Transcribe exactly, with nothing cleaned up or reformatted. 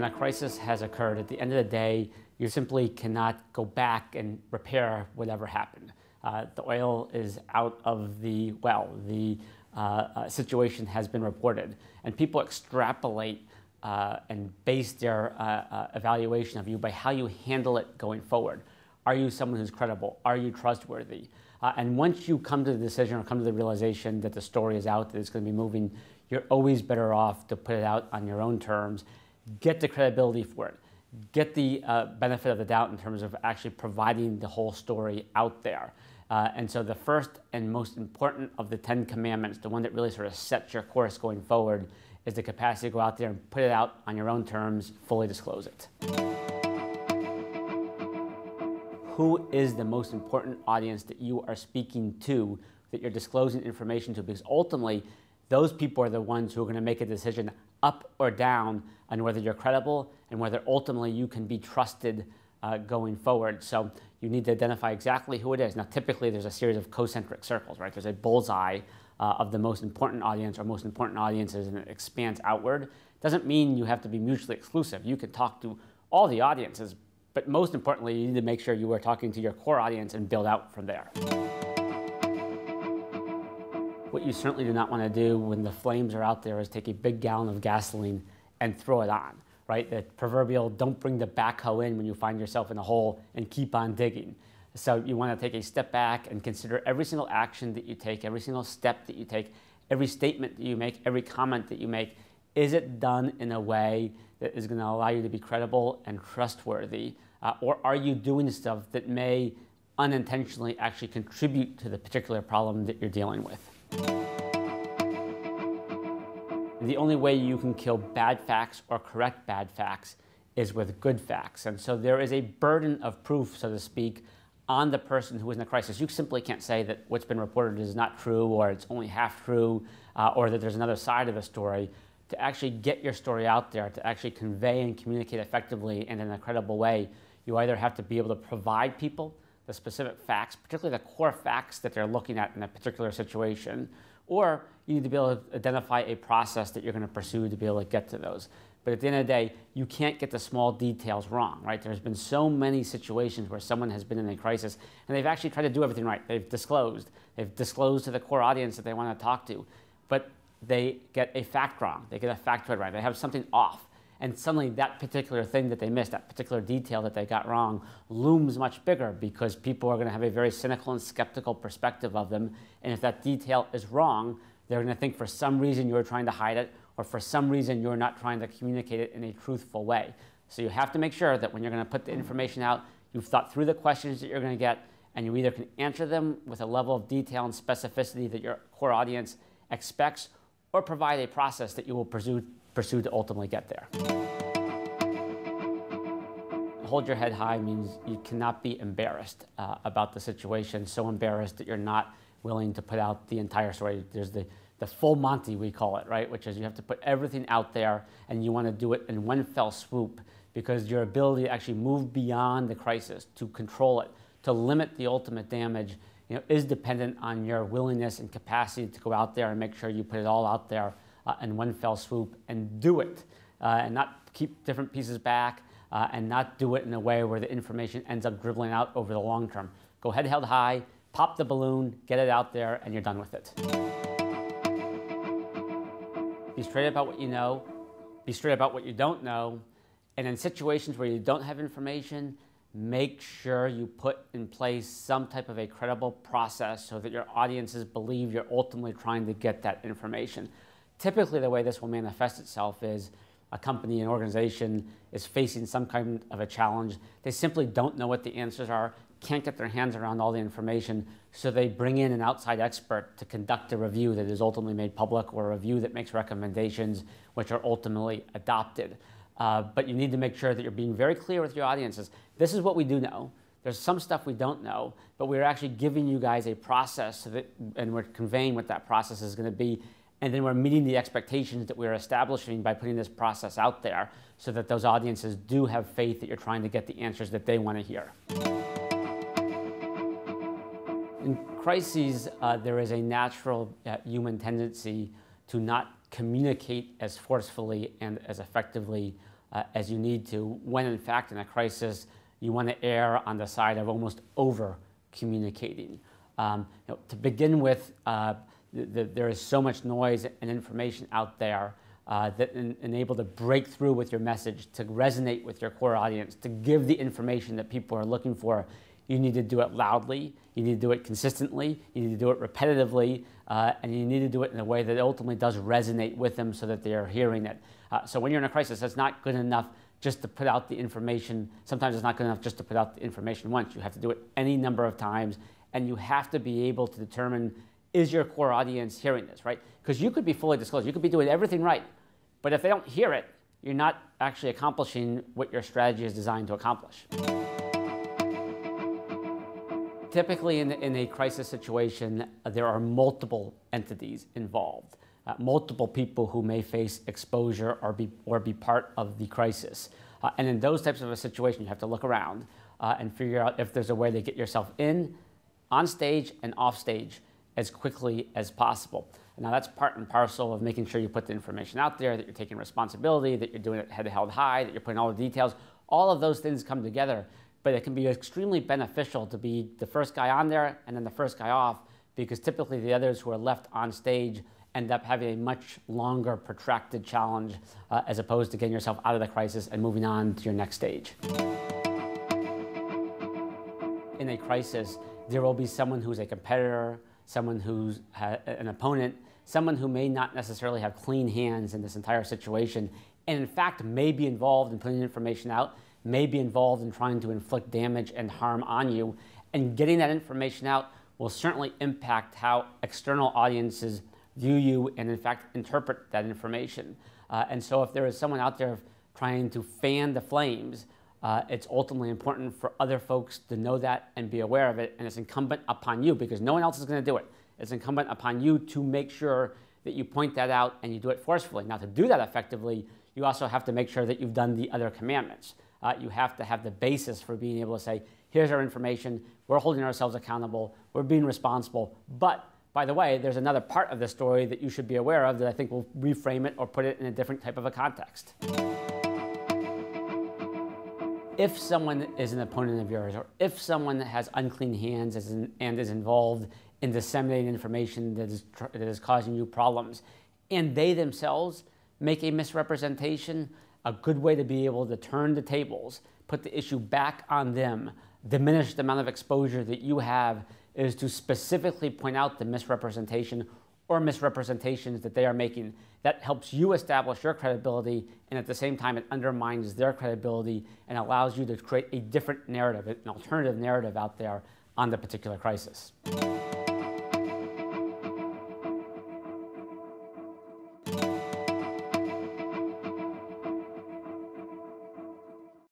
when a crisis has occurred, at the end of the day, you simply cannot go back and repair whatever happened. Uh, the oil is out of the well. The uh, uh, situation has been reported. And people extrapolate uh, and base their uh, uh, evaluation of you by how you handle it going forward. Are you someone who's credible? Are you trustworthy? Uh, and once you come to the decision or come to the realization that the story is out, that it's going to be moving, you're always better off to put it out on your own terms, get the credibility for it, get the uh, benefit of the doubt in terms of actually providing the whole story out there. Uh, and so the first and most important of the Ten Commandments, the one that really sort of sets your course going forward, is the capacity to go out there and put it out on your own terms, fully disclose it. Who is the most important audience that you are speaking to, that you're disclosing information to? Because ultimately, those people are the ones who are going to make a decision up or down on whether you're credible and whether ultimately you can be trusted uh, going forward. So you need to identify exactly who it is. Now, typically, there's a series of concentric circles, right? There's a bullseye uh, of the most important audience or most important audiences, and it expands outward. It doesn't mean you have to be mutually exclusive. You can talk to all the audiences, but most importantly, you need to make sure you are talking to your core audience and build out from there. What you certainly do not want to do when the flames are out there is take a big gallon of gasoline and throw it on, right? The proverbial don't bring the backhoe in when you find yourself in a hole and keep on digging. So you want to take a step back and consider every single action that you take, every single step that you take, every statement that you make, every comment that you make. Is it done in a way that is going to allow you to be credible and trustworthy? Uh, or are you doing stuff that may unintentionally actually contribute to the particular problem that you're dealing with? The only way you can kill bad facts or correct bad facts is with good facts. And so there is a burden of proof, so to speak, on the person who is in a crisis. You simply can't say that what's been reported is not true, or it's only half true, uh, or that there's another side of the story. To actually get your story out there, to actually convey and communicate effectively and in a credible way, you either have to be able to provide people the specific facts, particularly the core facts that they're looking at in a particular situation, or you need to be able to identify a process that you're going to pursue to be able to get to those. But at the end of the day, you can't get the small details wrong, right? There's been so many situations where someone has been in a crisis and they've actually tried to do everything right. They've disclosed. They've disclosed to the core audience that they want to talk to, but they get a fact wrong. They get a factoid right. They have something off. And suddenly that particular thing that they missed, that particular detail that they got wrong, looms much bigger because people are going to have a very cynical and skeptical perspective of them. And if that detail is wrong, they're going to think for some reason you're trying to hide it, or for some reason you're not trying to communicate it in a truthful way. So you have to make sure that when you're going to put the information out, you've thought through the questions that you're going to get, and you either can answer them with a level of detail and specificity that your core audience expects, or provide a process that you will pursue, pursue to ultimately get there. Hold your head high means you cannot be embarrassed uh, about the situation, so embarrassed that you're not willing to put out the entire story. There's the, the full Monty, we call it, right? Which is you have to put everything out there, and you want to do it in one fell swoop, because your ability to actually move beyond the crisis, to control it, to limit the ultimate damage, you know, is dependent on your willingness and capacity to go out there and make sure you put it all out there uh, in one fell swoop and do it, uh, and not keep different pieces back, uh, and not do it in a way where the information ends up dribbling out over the long term. Go head held high, pop the balloon, get it out there, and you're done with it. Be straight about what you know, be straight about what you don't know, and in situations where you don't have information, make sure you put in place some type of a credible process so that your audiences believe you're ultimately trying to get that information. Typically, the way this will manifest itself is a company, an organization is facing some kind of a challenge. They simply don't know what the answers are, can't get their hands around all the information, so they bring in an outside expert to conduct a review that is ultimately made public, or a review that makes recommendations which are ultimately adopted. Uh, but you need to make sure that you're being very clear with your audiences. This is what we do know. There's some stuff we don't know, but we're actually giving you guys a process so that, and we're conveying what that process is going to be. And then we're meeting the expectations that we're establishing by putting this process out there so that those audiences do have faith that you're trying to get the answers that they want to hear. In crises, uh, there is a natural uh, human tendency to not communicate as forcefully and as effectively uh, as you need to, when in fact in a crisis you want to err on the side of almost over-communicating. Um, you know, to begin with, uh, the, the, there is so much noise and information out there uh, that en enable to break through with your message, to resonate with your core audience, to give the information that people are looking for. You need to do it loudly, you need to do it consistently, you need to do it repetitively, uh, and you need to do it in a way that ultimately does resonate with them so that they are hearing it. Uh, so when you're in a crisis, it's not good enough just to put out the information. Sometimes it's not good enough just to put out the information once. You have to do it any number of times, and you have to be able to determine, is your core audience hearing this, right? Because you could be fully disclosed, you could be doing everything right, but if they don't hear it, you're not actually accomplishing what your strategy is designed to accomplish. Typically in, in a crisis situation, uh, there are multiple entities involved, uh, multiple people who may face exposure or be, or be part of the crisis. Uh, and in those types of a situation, you have to look around uh, and figure out if there's a way to get yourself in, on stage and off stage as quickly as possible. Now that's part and parcel of making sure you put the information out there, that you're taking responsibility, that you're doing it head held high, that you're putting all the details. All of those things come together. But it can be extremely beneficial to be the first guy on there and then the first guy off, because typically the others who are left on stage end up having a much longer protracted challenge uh, as opposed to getting yourself out of the crisis and moving on to your next stage. In a crisis, there will be someone who's a competitor, someone who's an opponent, someone who may not necessarily have clean hands in this entire situation, and in fact may be involved in putting information out, may be involved in trying to inflict damage and harm on you, and getting that information out will certainly impact how external audiences view you and in fact interpret that information. Uh, and so if there is someone out there trying to fan the flames, uh, it's ultimately important for other folks to know that and be aware of it, and it's incumbent upon you, because no one else is going to do it. It's incumbent upon you to make sure that you point that out and you do it forcefully. Now, to do that effectively, you also have to make sure that you've done the other commandments. Uh, you have to have the basis for being able to say, here's our information, we're holding ourselves accountable, we're being responsible, but by the way, there's another part of the story that you should be aware of that I think will reframe it or put it in a different type of a context. If someone is an opponent of yours, or if someone has unclean hands and is involved in disseminating information that is, tr that is causing you problems, and they themselves make a misrepresentation, a good way to be able to turn the tables, put the issue back on them, diminish the amount of exposure that you have, is to specifically point out the misrepresentation or misrepresentations that they are making. That helps you establish your credibility, and at the same time it undermines their credibility and allows you to create a different narrative, an alternative narrative out there on the particular crisis.